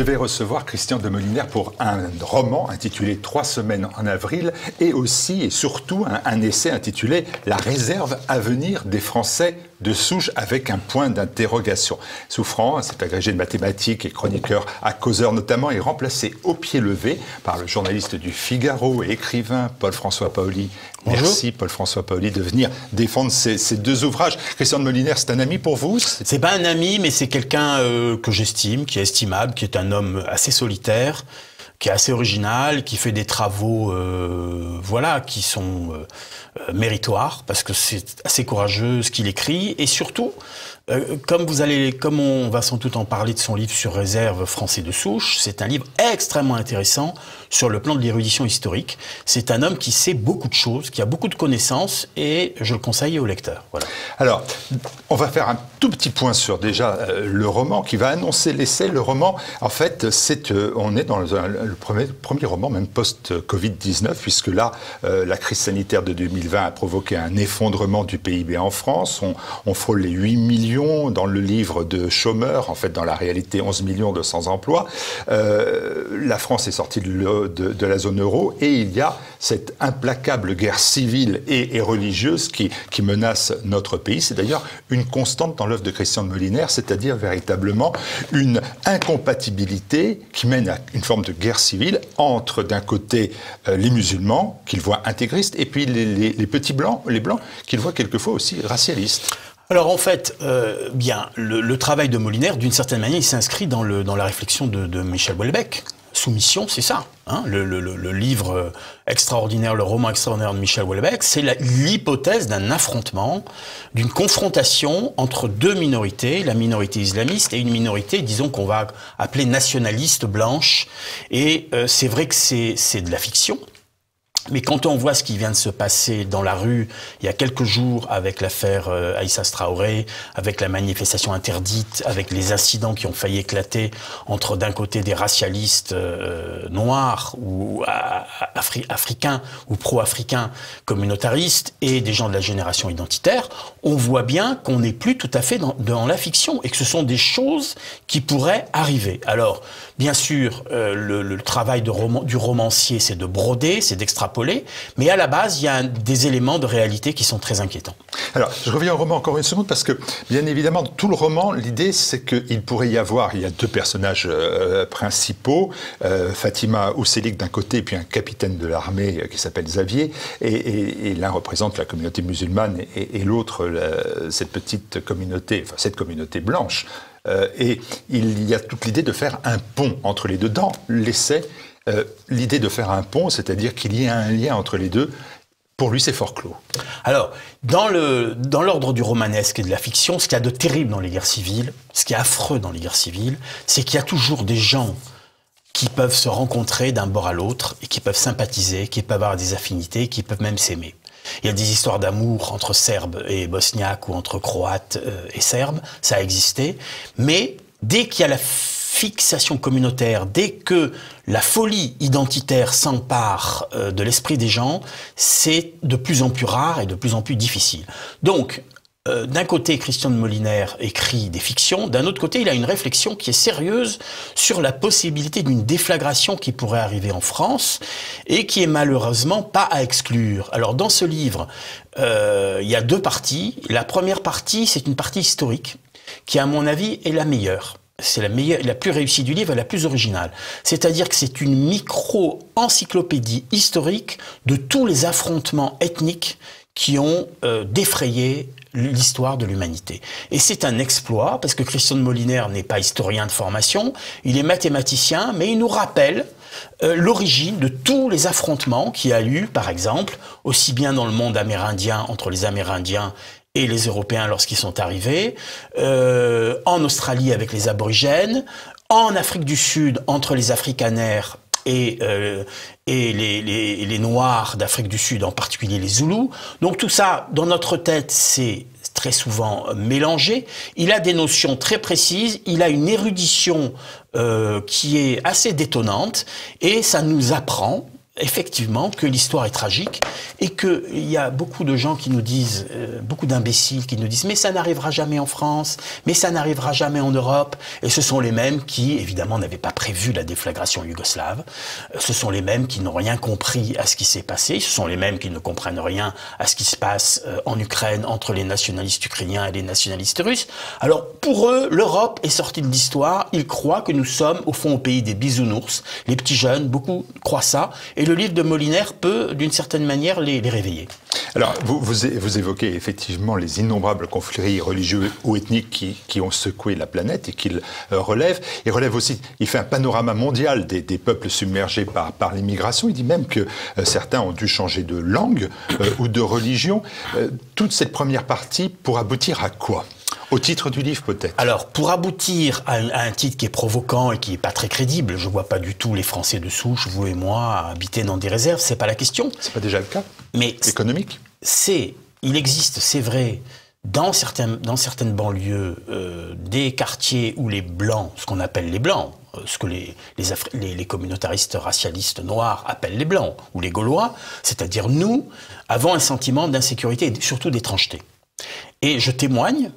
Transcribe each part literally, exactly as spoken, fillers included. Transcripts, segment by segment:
devais recevoir Christian de Moliner pour un roman intitulé « Trois semaines en avril » et aussi et surtout un, un essai intitulé « La réserve à venir des Français » de souche avec un point d'interrogation. Souffrant, cet agrégé de mathématiques et chroniqueur à Causeur notamment, est remplacé au pied levé par le journaliste du Figaro et écrivain Paul-François Paoli. Bonjour. Merci Paul-François Paoli de venir défendre ces, ces deux ouvrages. Christian de Moliner, c'est un ami pour vous? C'est pas un ami, mais c'est quelqu'un euh, que j'estime, qui est estimable, qui est un homme assez solitaire, qui est assez original, qui fait des travaux, euh, voilà, qui sont euh, méritoires, parce que c'est assez courageux ce qu'il écrit, et surtout, euh, comme vous allez, comme on va sans doute en parler de son livre sur réserve français de souche, c'est un livre extrêmement intéressant sur le plan de l'érudition historique. C'est un homme qui sait beaucoup de choses, qui a beaucoup de connaissances, et je le conseille aux lecteurs. Voilà. Alors, on va faire un tout petit point sur déjà euh, le roman qui va annoncer l'essai. Le roman, en fait, c'est, euh, on est dans le, le Le premier, premier roman, même post-Covid dix-neuf, puisque là, euh, la crise sanitaire de deux mille vingt a provoqué un effondrement du P I B en France. On, on frôle les huit millions dans le livre de chômeurs. En fait, dans la réalité, onze millions de sans-emploi. Euh, la France est sortie de, le, de, de la zone euro et il y a cette implacable guerre civile et, et religieuse qui, qui menace notre pays. C'est d'ailleurs une constante dans l'œuvre de Christian de Moliner, c'est-à-dire véritablement une incompatibilité qui mène à une forme de guerre civile entre d'un côté euh, les musulmans qu'ils voient intégristes et puis les, les, les petits blancs, les blancs qu'ils voient quelquefois aussi racialistes. Alors en fait, euh, bien le, le travail de Moliner, d'une certaine manière, il s'inscrit dans, dans la réflexion de, de Michel Houellebecq. Soumission, c'est ça. Hein, le, le, le livre extraordinaire, le roman extraordinaire de Michel Houellebecq, c'est l'hypothèse d'un affrontement, d'une confrontation entre deux minorités, la minorité islamiste et une minorité, disons, qu'on va appeler nationaliste blanche. Et euh, c'est vrai que c'est de la fiction. Mais quand on voit ce qui vient de se passer dans la rue il y a quelques jours avec l'affaire Assa Traoré, avec la manifestation interdite, avec les incidents qui ont failli éclater entre d'un côté des racialistes euh, noirs ou afri africains ou pro-africains communautaristes et des gens de la génération identitaire, on voit bien qu'on n'est plus tout à fait dans, dans la fiction et que ce sont des choses qui pourraient arriver. Alors, bien sûr, euh, le, le travail de roman, du romancier, c'est de broder, c'est d'extrapoler. Mais à la base, il y a des éléments de réalité qui sont très inquiétants. Alors, je reviens au roman encore une seconde, parce que, bien évidemment, tout le roman, l'idée, c'est qu'il pourrait y avoir, il y a deux personnages euh, principaux, euh, Fatima Ousselic d'un côté, et puis un capitaine de l'armée qui s'appelle Xavier, et, et, et l'un représente la communauté musulmane, et, et l'autre, la, cette petite communauté, enfin, cette communauté blanche. Euh, et il y a toute l'idée de faire un pont entre les deux. Dans l'essai, Euh, l'idée de faire un pont, c'est-à-dire qu'il y a un lien entre les deux, pour lui, c'est fort clos. Alors, dans le, dans l'ordre du romanesque et de la fiction, ce qu'il y a de terrible dans les guerres civiles, ce qui est affreux dans les guerres civiles, c'est qu'il y a toujours des gens qui peuvent se rencontrer d'un bord à l'autre, et qui peuvent sympathiser, qui peuvent avoir des affinités, qui peuvent même s'aimer. Il y a des histoires d'amour entre Serbes et Bosniaques, ou entre Croates et Serbes, ça a existé, mais dès qu'il y a la fixation communautaire, dès que la folie identitaire s'empare de l'esprit des gens, c'est de plus en plus rare et de plus en plus difficile. Donc, euh, d'un côté, Christian de Moliner écrit des fictions, d'un autre côté, il a une réflexion qui est sérieuse sur la possibilité d'une déflagration qui pourrait arriver en France et qui est malheureusement pas à exclure. Alors, dans ce livre, euh, il y a deux parties. La première partie, c'est une partie historique qui, à mon avis, est la meilleure. C'est la meilleure, la plus réussie du livre et la plus originale. C'est-à-dire que c'est une micro-encyclopédie historique de tous les affrontements ethniques qui ont euh, défrayé l'histoire de l'humanité. Et c'est un exploit, parce que Christian de Moliner n'est pas historien de formation, il est mathématicien, mais il nous rappelle Euh, l'origine de tous les affrontements qu'il y a eu, par exemple, aussi bien dans le monde amérindien, entre les Amérindiens et les Européens lorsqu'ils sont arrivés, euh, en Australie avec les aborigènes, en Afrique du Sud entre les Afrikaners et, euh, et les, les, les Noirs d'Afrique du Sud, en particulier les Zoulous. Donc tout ça, dans notre tête, c'est très souvent mélangé. Il a des notions très précises, il a une érudition euh, qui est assez détonnante, et ça nous apprend effectivement que l'histoire est tragique et qu'il y a beaucoup de gens qui nous disent, euh, beaucoup d'imbéciles qui nous disent « mais ça n'arrivera jamais en France, mais ça n'arrivera jamais en Europe ». Et ce sont les mêmes qui, évidemment, n'avaient pas prévu la déflagration yougoslave, ce sont les mêmes qui n'ont rien compris à ce qui s'est passé, ce sont les mêmes qui ne comprennent rien à ce qui se passe euh, en Ukraine entre les nationalistes ukrainiens et les nationalistes russes. Alors, pour eux, l'Europe est sortie de l'histoire, ils croient que nous sommes, au fond, au pays des bisounours, les petits jeunes, beaucoup croient ça, et le livre de Moliner peut, d'une certaine manière, les, les réveiller. Alors, vous, vous, vous évoquez effectivement les innombrables conflits religieux ou ethniques qui, qui ont secoué la planète et qu'il relève. Il relève aussi, il fait un panorama mondial des, des peuples submergés par, par l'immigration. Il dit même que euh, certains ont dû changer de langue euh, ou de religion. Euh, toute cette première partie pour aboutir à quoi ? Au titre du livre, peut-être. Alors, pour aboutir à, à un titre qui est provoquant et qui n'est pas très crédible, je ne vois pas du tout les Français de souche, vous et moi, habiter dans des réserves, c'est pas la question. C'est pas déjà le cas. Mais économique. C'est, il existe, c'est vrai, dans certaines, dans certaines banlieues, euh, des quartiers où les blancs, ce qu'on appelle les blancs, ce que les, les, Afri les, les communautaristes racialistes noirs appellent les blancs, ou les Gaulois, c'est-à-dire nous, avons un sentiment d'insécurité et surtout d'étrangeté. Et je témoigne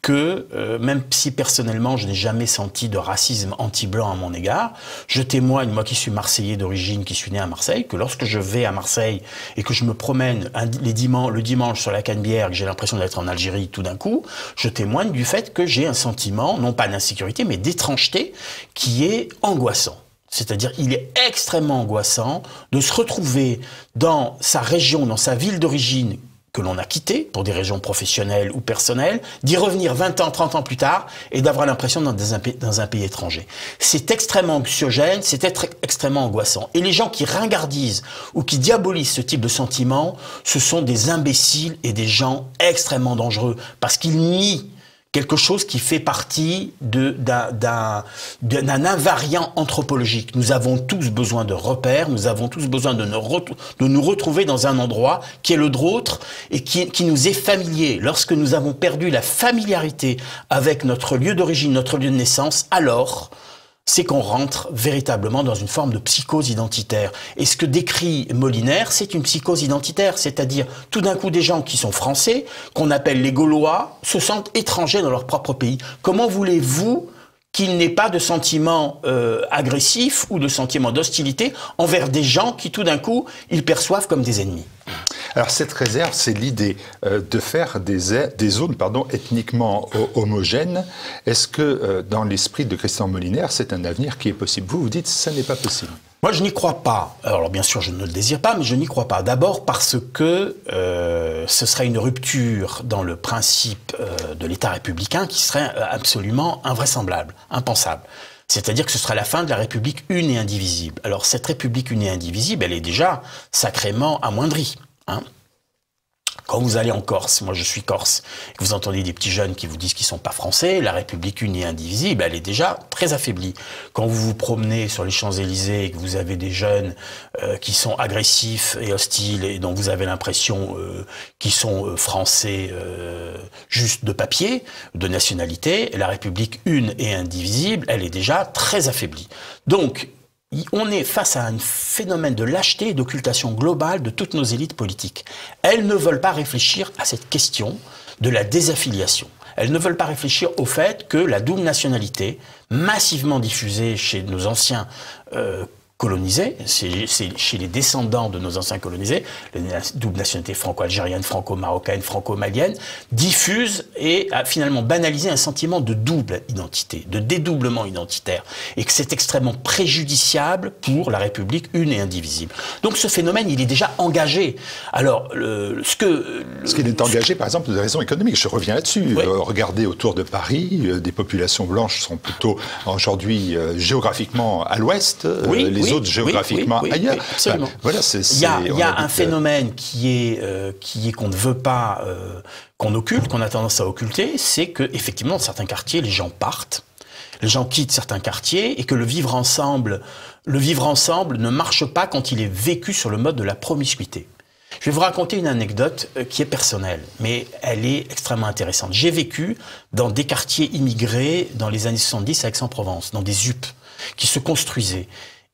que, euh, même si personnellement je n'ai jamais senti de racisme anti-blanc à mon égard, je témoigne, moi qui suis marseillais d'origine, qui suis né à Marseille, que lorsque je vais à Marseille et que je me promène un, les diman le dimanche sur la Canebière, que j'ai l'impression d'être en Algérie tout d'un coup, je témoigne du fait que j'ai un sentiment, non pas d'insécurité, mais d'étrangeté qui est angoissant. C'est-à-dire, il est extrêmement angoissant de se retrouver dans sa région, dans sa ville d'origine, que l'on a quitté, pour des raisons professionnelles ou personnelles, d'y revenir vingt ans, trente ans plus tard, et d'avoir l'impression d'être dans, dans un pays étranger. C'est extrêmement anxiogène, c'est extrêmement angoissant. Et les gens qui ringardisent ou qui diabolisent ce type de sentiment, ce sont des imbéciles et des gens extrêmement dangereux, parce qu'ils nient quelque chose qui fait partie d'un invariant anthropologique. Nous avons tous besoin de repères, nous avons tous besoin de nous, re, de nous retrouver dans un endroit qui est le nôtre et qui, qui nous est familier. Lorsque nous avons perdu la familiarité avec notre lieu d'origine, notre lieu de naissance, alors c'est qu'on rentre véritablement dans une forme de psychose identitaire. Et ce que décrit Moliner, c'est une psychose identitaire, c'est-à-dire tout d'un coup des gens qui sont français, qu'on appelle les Gaulois, se sentent étrangers dans leur propre pays. Comment voulez-vous qu'il n'ait pas de sentiment euh, agressif ou de sentiment d'hostilité envers des gens qui tout d'un coup, ils perçoivent comme des ennemis ? Alors cette réserve, c'est l'idée euh, de faire des, des zones pardon, ethniquement homogènes. Est-ce que euh, dans l'esprit de Christian Moliner, c'est un avenir qui est possible? Vous vous dites, ça n'est pas possible. Moi, je n'y crois pas. Alors bien sûr, je ne le désire pas, mais je n'y crois pas. D'abord parce que euh, ce serait une rupture dans le principe euh, de l'État républicain qui serait absolument invraisemblable, impensable. C'est-à-dire que ce sera la fin de la République une et indivisible. Alors cette République une et indivisible, elle est déjà sacrément amoindrie. Hein? Quand vous allez en Corse, moi je suis corse, et que vous entendez des petits jeunes qui vous disent qu'ils ne sont pas français, la République une et indivisible, elle est déjà très affaiblie. Quand vous vous promenez sur les Champs-Élysées et que vous avez des jeunes euh, qui sont agressifs et hostiles et dont vous avez l'impression euh, qu'ils sont euh, français euh, juste de papier, de nationalité, la République une et indivisible, elle est déjà très affaiblie. Donc, on est face à un phénomène de lâcheté et d'occultation globale de toutes nos élites politiques. Elles ne veulent pas réfléchir à cette question de la désaffiliation. Elles ne veulent pas réfléchir au fait que la double nationalité, massivement diffusée chez nos anciens euh, colonisés, c'est chez les descendants de nos anciens colonisés, la double nationalité franco-algérienne, franco-marocaine, franco-malienne, diffuse et a finalement banalisé un sentiment de double identité, de dédoublement identitaire, et que c'est extrêmement préjudiciable pour la République une et indivisible. Donc ce phénomène, il est déjà engagé. Alors, le, ce que... Ce qu'il est engagé, par exemple, pour des raisons économiques, je reviens là-dessus. Oui. Regardez autour de Paris, des populations blanches sont plutôt aujourd'hui géographiquement à l'ouest, oui, les oui. autres géographiquement oui, oui, oui, ailleurs. Absolument. Enfin, voilà, c'est, c'est, il y a, il y a un phénomène euh... qui est euh, qui est qu'on ne veut pas, euh, qu'on occulte, qu'on a tendance à occulter, c'est que effectivement dans certains quartiers les gens partent, les gens quittent certains quartiers et que le vivre ensemble, le vivre ensemble ne marche pas quand il est vécu sur le mode de la promiscuité. Je vais vous raconter une anecdote qui est personnelle, mais elle est extrêmement intéressante. J'ai vécu dans des quartiers immigrés dans les années soixante-dix à Aix-en-Provence, dans des U P qui se construisaient.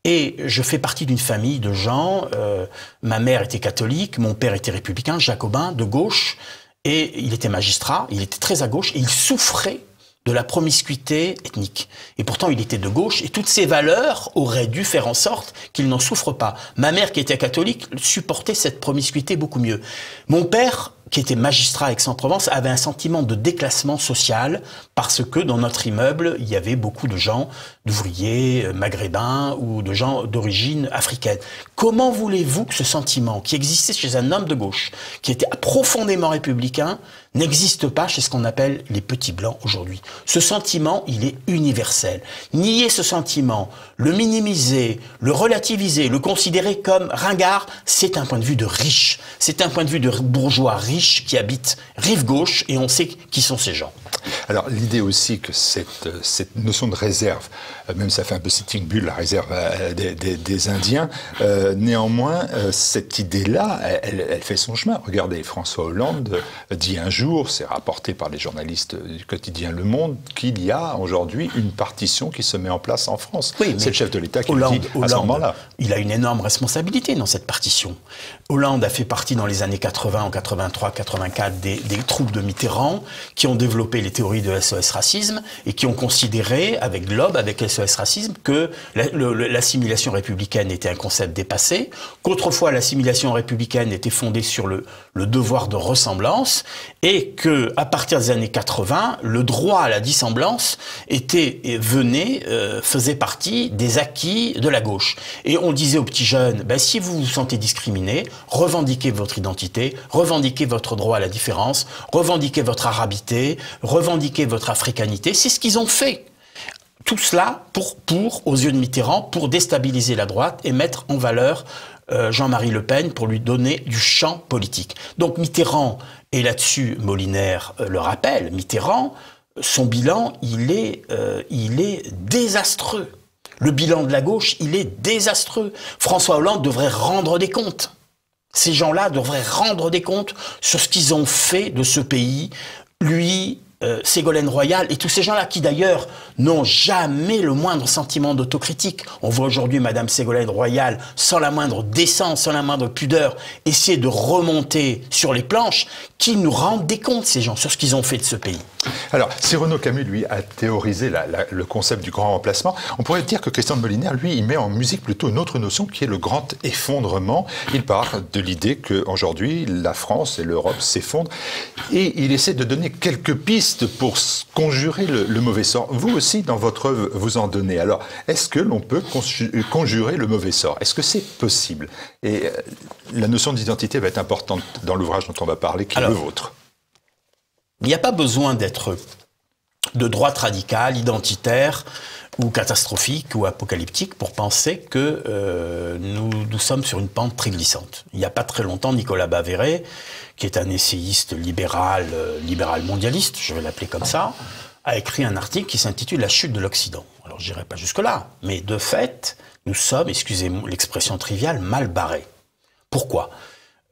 Et je fais partie d'une famille de gens, euh, ma mère était catholique, mon père était républicain, jacobin, de gauche, et il était magistrat, il était très à gauche, et il souffrait de la promiscuité ethnique. Et pourtant, il était de gauche, et toutes ces valeurs auraient dû faire en sorte qu'il n'en souffre pas. Ma mère, qui était catholique, supportait cette promiscuité beaucoup mieux. Mon père, qui était magistrat à Aix-en-Provence, avait un sentiment de déclassement social parce que dans notre immeuble, il y avait beaucoup de gens d'ouvriers maghrébins ou de gens d'origine africaine. Comment voulez-vous que ce sentiment qui existait chez un homme de gauche, qui était profondément républicain, n'existe pas chez ce qu'on appelle les petits blancs aujourd'hui? Ce sentiment, il est universel. Nier ce sentiment, le minimiser, le relativiser, le considérer comme ringard, c'est un point de vue de riche, c'est un point de vue de bourgeois riche qui habitent rive gauche, et on sait qui sont ces gens. Alors l'idée aussi que cette, cette notion de réserve, même ça fait un peu sitting bull, la réserve des, des, des Indiens, euh, néanmoins euh, cette idée-là, elle, elle fait son chemin. Regardez, François Hollande dit un jour, c'est rapporté par les journalistes du quotidien Le Monde, qu'il y a aujourd'hui une partition qui se met en place en France. Oui, c'est le chef de l'État qui Hollande, le dit Hollande, à ce moment-là. Il a une énorme responsabilité dans cette partition. Hollande a fait partie dans les années quatre-vingt, en quatre-vingt-trois quatre-vingt-quatre, des, des troupes de Mitterrand qui ont développé les théories de S O S racisme et qui ont considéré, avec l'aube, avec S O S racisme, que l'assimilation républicaine était un concept dépassé, qu'autrefois l'assimilation républicaine était fondée sur le, le devoir de ressemblance et que, à partir des années quatre-vingt, le droit à la dissemblance était, et venait, euh, faisait partie des acquis de la gauche. Et on disait aux petits jeunes, ben, si vous vous sentez discriminé, revendiquez votre identité, revendiquez votre droit à la différence, revendiquez votre arabité, revendiquez votre africanité. C'est ce qu'ils ont fait. Tout cela pour, pour, aux yeux de Mitterrand, pour déstabiliser la droite et mettre en valeur euh, Jean-Marie Le Pen, pour lui donner du champ politique. Donc Mitterrand, et là-dessus Moliner euh, le rappelle, Mitterrand, son bilan, il est, euh, il est désastreux. Le bilan de la gauche, il est désastreux. François Hollande devrait rendre des comptes. Ces gens-là devraient rendre des comptes sur ce qu'ils ont fait de ce pays, lui, euh, Ségolène Royal, et tous ces gens-là qui d'ailleurs n'ont jamais le moindre sentiment d'autocritique. On voit aujourd'hui Madame Ségolène Royal, sans la moindre décence, sans la moindre pudeur, essayer de remonter sur les planches, qui nous rendent des comptes, ces gens, sur ce qu'ils ont fait de ce pays. Alors, si Renaud Camus, lui, a théorisé la, la, le concept du grand remplacement, on pourrait dire que Christian de Moliner, lui, il met en musique plutôt une autre notion qui est le grand effondrement. Il part de l'idée qu'aujourd'hui, la France et l'Europe s'effondrent et il essaie de donner quelques pistes pour conjurer le, le mauvais sort. Vous aussi, dans votre œuvre, vous en donnez. Alors, est-ce que l'on peut conjurer le mauvais sort? Est-ce que c'est possible? Et euh, la notion d'identité va être importante dans l'ouvrage dont on va parler, qui Alors, est le vôtre. Il n'y a pas besoin d'être de droite radicale, identitaire, ou catastrophique, ou apocalyptique, pour penser que euh, nous, nous sommes sur une pente très glissante. Il n'y a pas très longtemps, Nicolas Bavéré, qui est un essayiste libéral, euh, libéral mondialiste, je vais l'appeler comme ça, a écrit un article qui s'intitule « La chute de l'Occident ». Alors je n'irai pas jusque-là, mais de fait, nous sommes, excusez-moi l'expression triviale, mal barrés. Pourquoi ?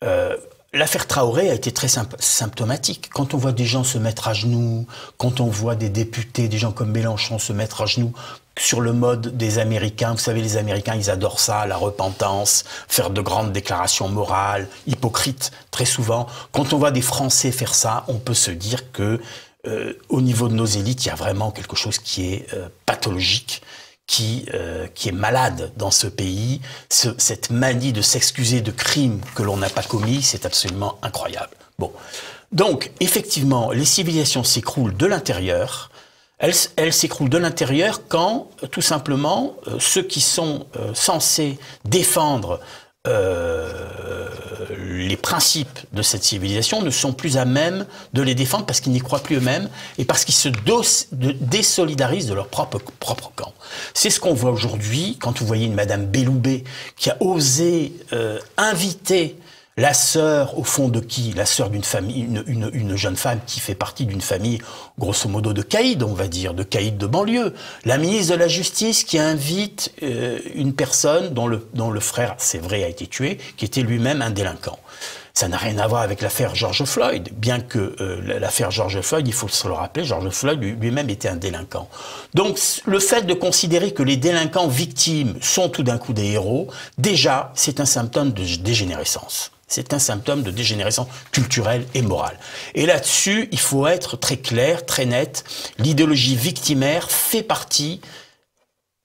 euh, L'affaire Traoré a été très symptomatique. Quand on voit des gens se mettre à genoux, quand on voit des députés, des gens comme Mélenchon se mettre à genoux sur le mode des Américains, vous savez, les Américains, ils adorent ça, la repentance, faire de grandes déclarations morales, hypocrites, très souvent. Quand on voit des Français faire ça, on peut se dire que, euh, au niveau de nos élites, il y a vraiment quelque chose qui est euh, pathologique. Qui, euh, qui est malade dans ce pays, ce, cette manie de s'excuser de crimes que l'on n'a pas commis, c'est absolument incroyable. Bon. Donc, effectivement, les civilisations s'écroulent de l'intérieur. Elles s'écroulent de l'intérieur quand, tout simplement, euh, ceux qui sont euh, censés défendre euh, les principes de cette civilisation ne sont plus à même de les défendre parce qu'ils n'y croient plus eux-mêmes et parce qu'ils se désolidarisent de leur propre, propre camp. C'est ce qu'on voit aujourd'hui quand vous voyez une Madame Belloubet qui a osé euh, inviter la sœur, au fond de qui? La sœur d'une famille, une, une, une jeune femme qui fait partie d'une famille, grosso modo, de caïds, on va dire, de caïds de banlieue. La ministre de la Justice qui invite euh, une personne dont le, dont le frère, c'est vrai, a été tué, qui était lui-même un délinquant. Ça n'a rien à voir avec l'affaire George Floyd, bien que euh, l'affaire George Floyd, il faut se le rappeler, George Floyd lui-même était un délinquant. Donc le fait de considérer que les délinquants victimes sont tout d'un coup des héros, déjà c'est un symptôme de dégénérescence. C'est un symptôme de dégénérescence culturelle et morale. Et là-dessus, il faut être très clair, très net. L'idéologie victimaire fait partie,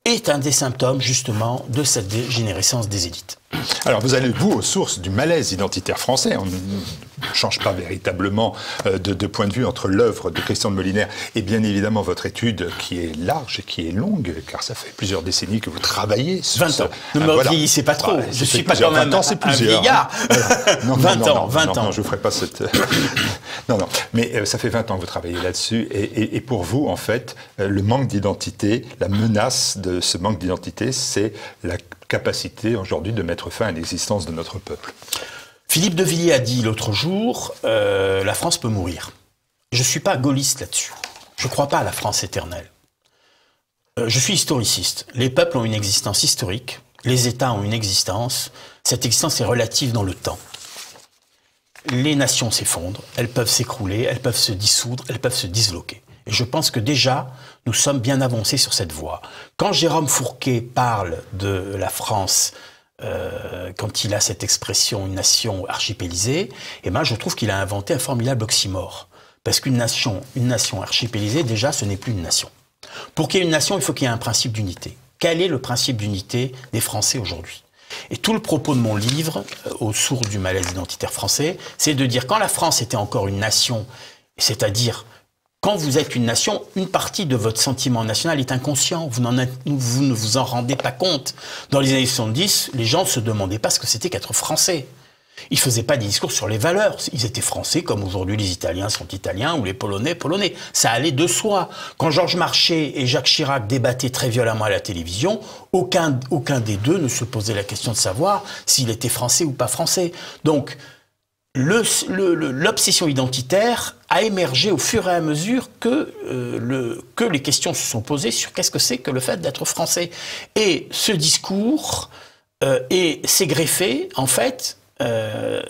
est un des symptômes justement de cette dégénérescence des élites. Alors vous allez, vous, aux sources du malaise identitaire français. On ne change pas véritablement de, de point de vue entre l'œuvre de Christian de Moliner et bien évidemment votre étude qui est large et qui est longue, car ça fait plusieurs décennies que vous travaillez sur vingt ans. Ça. Ne ah, me voilà. vieillissez pas trop, bah, je ne suis pas quand même vingt ans, c'est plusieurs. Hein. Non, non, vingt non, non, ans, non, vingt non, ans. Non, je ne ferai pas cette... non, non, mais euh, ça fait vingt ans que vous travaillez là-dessus et, et, et pour vous, en fait, euh, le manque d'identité, la menace de ce manque d'identité, c'est la capacité aujourd'hui de mettre fin à l'existence de notre peuple. Philippe de Villiers a dit l'autre jour euh, « La France peut mourir ». Je ne suis pas gaulliste là-dessus. Je ne crois pas à la France éternelle. Euh, je suis historiciste. Les peuples ont une existence historique. Les États ont une existence. Cette existence est relative dans le temps. Les nations s'effondrent. Elles peuvent s'écrouler. Elles peuvent se dissoudre. Elles peuvent se disloquer. Et je pense que déjà, nous sommes bien avancés sur cette voie. Quand Jérôme Fourquet parle de la France, euh, quand il a cette expression « une nation archipélisée », eh ben, je trouve qu'il a inventé un formidable oxymore. Parce qu'une nation, une nation archipélisée, déjà, ce n'est plus une nation. Pour qu'il y ait une nation, il faut qu'il y ait un principe d'unité. Quel est le principe d'unité des Français aujourd'hui ? Et tout le propos de mon livre, « Aux sources du malaise identitaire français », c'est de dire quand la France était encore une nation, c'est-à-dire... Quand vous êtes une nation, une partie de votre sentiment national est inconscient. Vous, n'en êtes, vous ne vous en rendez pas compte. Dans les années soixante-dix, les gens ne se demandaient pas ce que c'était qu'être français. Ils ne faisaient pas des discours sur les valeurs. Ils étaient français, comme aujourd'hui les Italiens sont italiens ou les Polonais, polonais. Ça allait de soi. Quand Georges Marchais et Jacques Chirac débattaient très violemment à la télévision, aucun, aucun des deux ne se posait la question de savoir s'il était français ou pas français. Donc... l'obsession identitaire a émergé au fur et à mesure que, euh, le, que les questions se sont posées sur qu'est-ce que c'est que le fait d'être français. Et ce discours euh, s'est greffé, en fait, euh,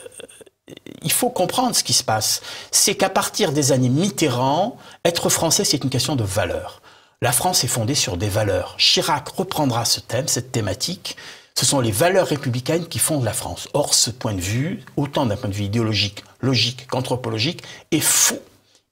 il faut comprendre ce qui se passe. C'est qu'à partir des années Mitterrand, être français, c'est une question de valeur. La France est fondée sur des valeurs. Chirac reprendra ce thème, cette thématique. Ce sont les valeurs républicaines qui fondent la France. Or, ce point de vue, autant d'un point de vue idéologique, logique qu'anthropologique, est faux.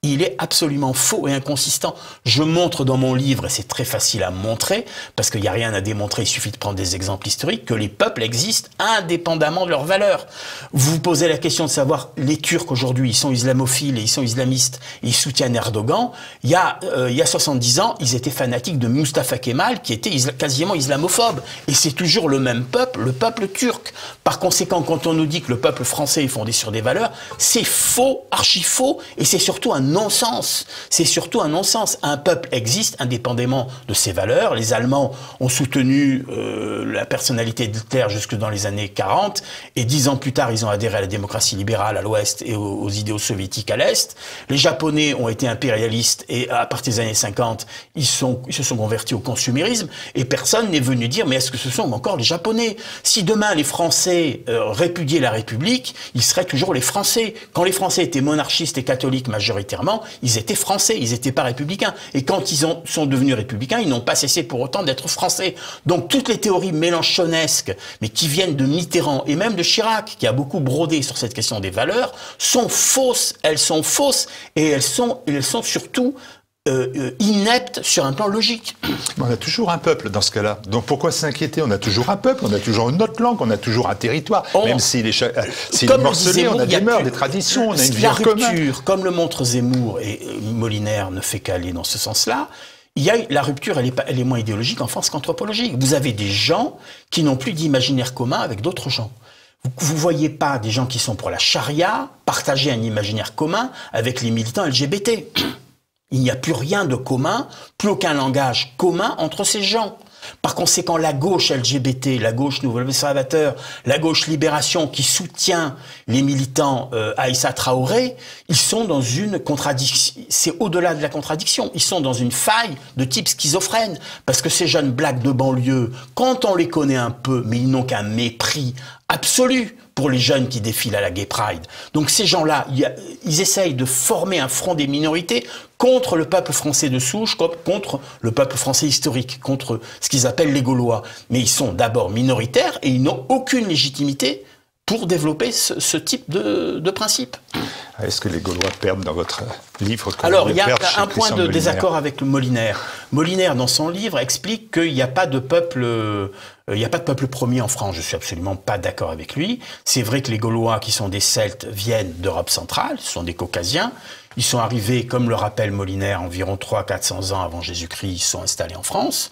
Il est absolument faux et inconsistant. Je montre dans mon livre, et c'est très facile à montrer, parce qu'il n'y a rien à démontrer, il suffit de prendre des exemples historiques, que les peuples existent indépendamment de leurs valeurs. Vous vous posez la question de savoir, les Turcs aujourd'hui, ils sont islamophiles et ils sont islamistes, ils soutiennent Erdogan. Il y a, euh, il y a soixante-dix ans, ils étaient fanatiques de Mustafa Kemal, qui était isla- quasiment islamophobe. Et c'est toujours le même peuple, le peuple turc. Par conséquent, quand on nous dit que le peuple français est fondé sur des valeurs, c'est faux, archi-faux, et c'est surtout un non-sens. C'est surtout un non-sens. Un peuple existe indépendamment de ses valeurs. Les Allemands ont soutenu euh, la personnalité d'Hitler jusque dans les années quarante, et dix ans plus tard, ils ont adhéré à la démocratie libérale à l'Ouest et aux, aux idéaux soviétiques à l'Est. Les Japonais ont été impérialistes et à partir des années cinquante, ils, sont, ils se sont convertis au consumérisme, et personne n'est venu dire mais est-ce que ce sont encore les Japonais? Si demain les Français euh, répudiaient la République, ils seraient toujours les Français. Quand les Français étaient monarchistes et catholiques majoritairement, ils étaient français, ils n'étaient pas républicains. Et quand ils ont, sont devenus républicains, ils n'ont pas cessé pour autant d'être français. Donc toutes les théories mélenchonesques, mais qui viennent de Mitterrand et même de Chirac, qui a beaucoup brodé sur cette question des valeurs, sont fausses. Elles sont fausses et elles sont, elles sont surtout... Euh, inepte sur un plan logique. On a toujours un peuple dans ce cas-là. Donc pourquoi s'inquiéter? On a toujours un peuple, on a toujours une autre langue, on a toujours un territoire. On, Même s'il est, si est morcelé, on a des mœurs, des traditions, on a une vie commune. Comme le montre Zemmour, et Moliner ne fait qu'aller dans ce sens-là, il y a, la rupture, elle est, elle est moins idéologique en France qu'anthropologique. Vous avez des gens qui n'ont plus d'imaginaire commun avec d'autres gens. Vous ne voyez pas des gens qui sont pour la charia partager un imaginaire commun avec les militants L G B T. Il n'y a plus rien de commun, plus aucun langage commun entre ces gens. Par conséquent, la gauche L G B T, la gauche Nouvel Observateur, la gauche Libération qui soutient les militants euh, Assa Traoré, ils sont dans une contradiction, c'est au-delà de la contradiction, ils sont dans une faille de type schizophrène. Parce que ces jeunes blacks de banlieue, quand on les connaît un peu, mais ils n'ont qu'un mépris absolue pour les jeunes qui défilent à la Gay Pride. Donc ces gens-là, ils essayent de former un front des minorités contre le peuple français de souche, contre le peuple français historique, contre ce qu'ils appellent les Gaulois. Mais ils sont d'abord minoritaires et ils n'ont aucune légitimité pour développer ce, ce type de, de principe. Est-ce que les Gaulois perdent dans votre livre? Alors, il y a un point de désaccord avec Moliner. Moliner, dans son livre, explique qu'il n'y a pas de peuple... Il n'y a pas de peuple premier en France, je suis absolument pas d'accord avec lui. C'est vrai que les Gaulois, qui sont des Celtes, viennent d'Europe centrale, ce sont des Caucasiens. Ils sont arrivés, comme le rappelle Moliner, environ trois cents à quatre cents ans avant Jésus-Christ, ils sont installés en France.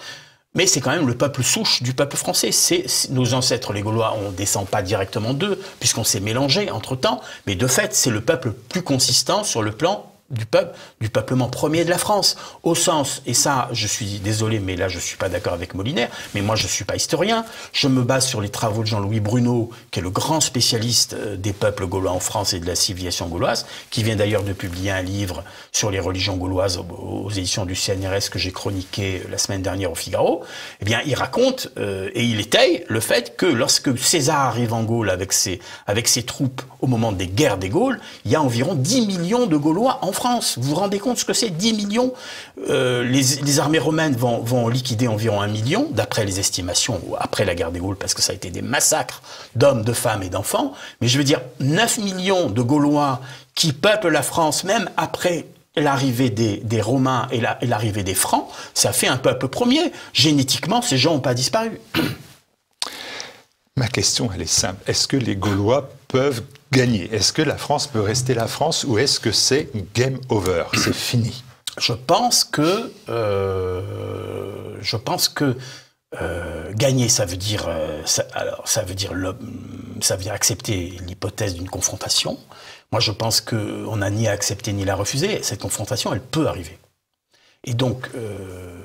Mais c'est quand même le peuple souche du peuple français. C'est nos ancêtres, les Gaulois, on ne descend pas directement d'eux, puisqu'on s'est mélangé entre-temps. Mais de fait, c'est le peuple plus consistant sur le plan du peuple, du peuplement premier de la France, au sens, et ça, je suis désolé, mais là, je ne suis pas d'accord avec Moliner, mais moi, je ne suis pas historien, je me base sur les travaux de Jean-Louis Bruneau, qui est le grand spécialiste des peuples gaulois en France et de la civilisation gauloise, qui vient d'ailleurs de publier un livre sur les religions gauloises aux éditions du C N R S que j'ai chroniqué la semaine dernière au Figaro. Eh bien, il raconte, euh, et il étaye le fait que lorsque César arrive en Gaule avec ses, avec ses troupes au moment des guerres des Gaules, il y a environ dix millions de Gaulois en France. France. Vous vous rendez compte ce que c'est, dix millions? euh, les, les armées romaines vont, vont liquider environ un million, d'après les estimations, après la guerre des Gaules, parce que ça a été des massacres d'hommes, de femmes et d'enfants. Mais je veux dire, neuf millions de Gaulois qui peuplent la France, même après l'arrivée des, des Romains et l'arrivée la, des Francs, ça fait un peuple premier. Génétiquement, ces gens n'ont pas disparu. Ma question, elle est simple. Est-ce que les Gaulois peuvent gagner? Est-ce que la France peut rester la France ou est-ce que c'est game over? C'est fini? Je pense que, euh, je pense que euh, gagner, ça veut dire, ça, alors, ça veut dire, le, ça veut dire accepter l'hypothèse d'une confrontation. Moi, je pense qu'on n'a ni à accepter ni à la refuser. Cette confrontation, elle peut arriver. Et donc, euh,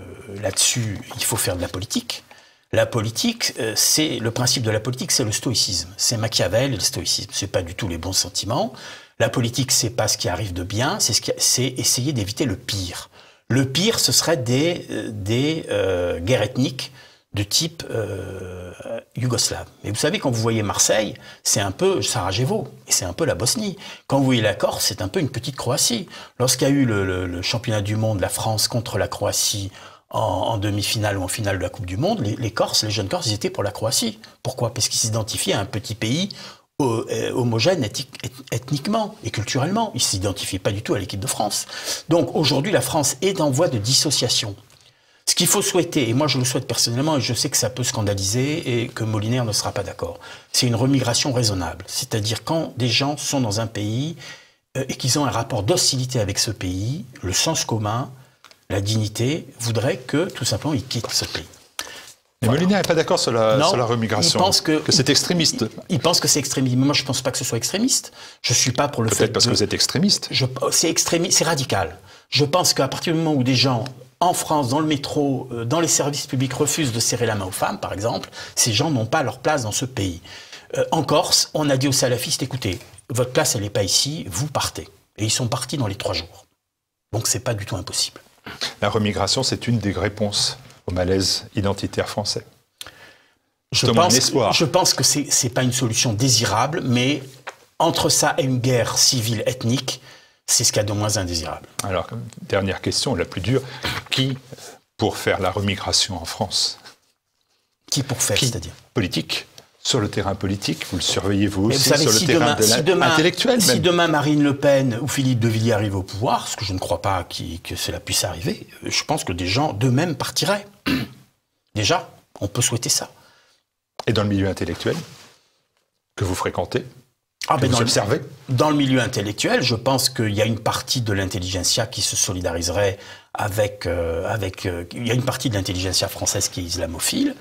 là-dessus, il faut faire de la politique. La politique, c'est le principe de la politique, c'est le stoïcisme. C'est Machiavel et le stoïcisme. C'est pas du tout les bons sentiments. La politique, c'est pas ce qui arrive de bien, c'est ce qui, c'est essayer d'éviter le pire. Le pire, ce serait des, des euh, guerres ethniques de type euh, yougoslave. Mais vous savez, quand vous voyez Marseille, c'est un peu Sarajevo, et c'est un peu la Bosnie. Quand vous voyez la Corse, c'est un peu une petite Croatie. Lorsqu'il y a eu le, le, le championnat du monde, la France contre la Croatie, en, en demi-finale ou en finale de la Coupe du Monde, les, les Corses, les jeunes Corses, ils étaient pour la Croatie. Pourquoi? Parce qu'ils s'identifiaient à un petit pays euh, euh, homogène ethnique, ethniquement et culturellement. Ils ne s'identifiaient pas du tout à l'équipe de France. Donc aujourd'hui, la France est en voie de dissociation. Ce qu'il faut souhaiter, et moi je le souhaite personnellement, et je sais que ça peut scandaliser et que Moliner ne sera pas d'accord, c'est une remigration raisonnable. C'est-à-dire quand des gens sont dans un pays euh, et qu'ils ont un rapport d'hostilité avec ce pays, le sens commun, la dignité voudrait que, tout simplement, il quitte ce pays. Mais voilà. Moliner n'est pas d'accord sur, sur la remigration, il pense que, que c'est extrémiste. Il, il pense que c'est extrémiste. Moi, je ne pense pas que ce soit extrémiste. Je suis pas pour le fait. Peut-être parce de, que vous êtes extrémiste. C'est extrémiste, c'est radical. Je pense qu'à partir du moment où des gens, en France, dans le métro, dans les services publics, refusent de serrer la main aux femmes, par exemple, ces gens n'ont pas leur place dans ce pays. Euh, en Corse, on a dit aux salafistes, écoutez, votre place, elle n'est pas ici, vous partez. Et ils sont partis dans les trois jours. Donc, ce n'est pas du tout impossible. La remigration, c'est une des réponses au malaise identitaire français. Je pense, je pense que ce n'est pas une solution désirable, mais entre ça et une guerre civile ethnique, c'est ce qu'il y a de moins indésirable. Alors, dernière question, la plus dure. Qui pour faire la remigration en France? Qui pour faire, c'est-à-dire? Politique. Sur le terrain politique, vous le surveillez vous aussi, vous savez, sur si le demain, terrain de l'intellectuel. Si, si demain Marine Le Pen ou Philippe de Villiers arrivent au pouvoir, ce que je ne crois pas qui, que cela puisse arriver, je pense que des gens d'eux-mêmes partiraient. Déjà, on peut souhaiter ça. Et dans le milieu intellectuel, que vous fréquentez, ah que ben vous dans observez le, dans le milieu intellectuel, je pense qu'il y a une partie de l'intelligentsia qui se solidariserait avec... Euh, avec euh, il y a une partie de l'intelligentsia française qui est islamophile.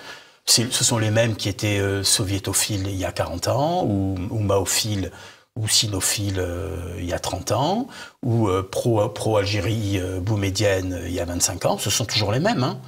Ce sont les mêmes qui étaient euh, soviétophiles il y a quarante ans, ou, ou maophiles, ou sinophiles euh, il y a trente ans, ou euh, pro-Algérie, pro euh, boumédienne il y a vingt-cinq ans. Ce sont toujours les mêmes. Hein.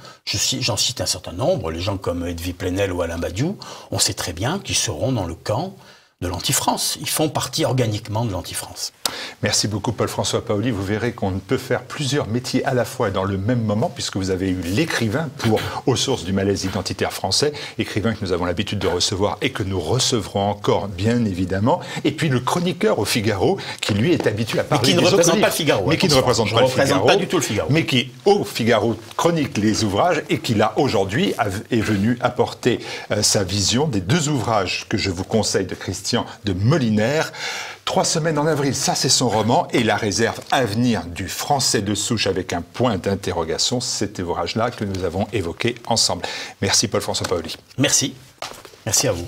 J'en cite un certain nombre. Les gens comme Edwy Plenel ou Alain Badiou, on sait très bien qu'ils seront dans le camp de l'anti-France. Ils font partie organiquement de l'anti-France. Merci beaucoup Paul-François Paoli. Vous verrez qu'on peut faire plusieurs métiers à la fois et dans le même moment, puisque vous avez eu l'écrivain pour Aux sources du malaise identitaire français, écrivain que nous avons l'habitude de recevoir et que nous recevrons encore, bien évidemment. Et puis le chroniqueur au Figaro, qui lui est habitué à parler des autres livres. Mais qui ne représente pas le Figaro. Mais qui ne représente pas le Figaro. Pas du tout le Figaro. Mais qui, au Figaro, chronique les ouvrages et qui, là, aujourd'hui, est venu apporter euh, sa vision des deux ouvrages que je vous conseille de Christian de Moliner. Trois semaines en avril, ça c'est son roman, et La réserve à venir du français de souche avec un point d'interrogation, cet ouvrage-là que nous avons évoqué ensemble. Merci Paul-François Paoli. Merci. Merci à vous.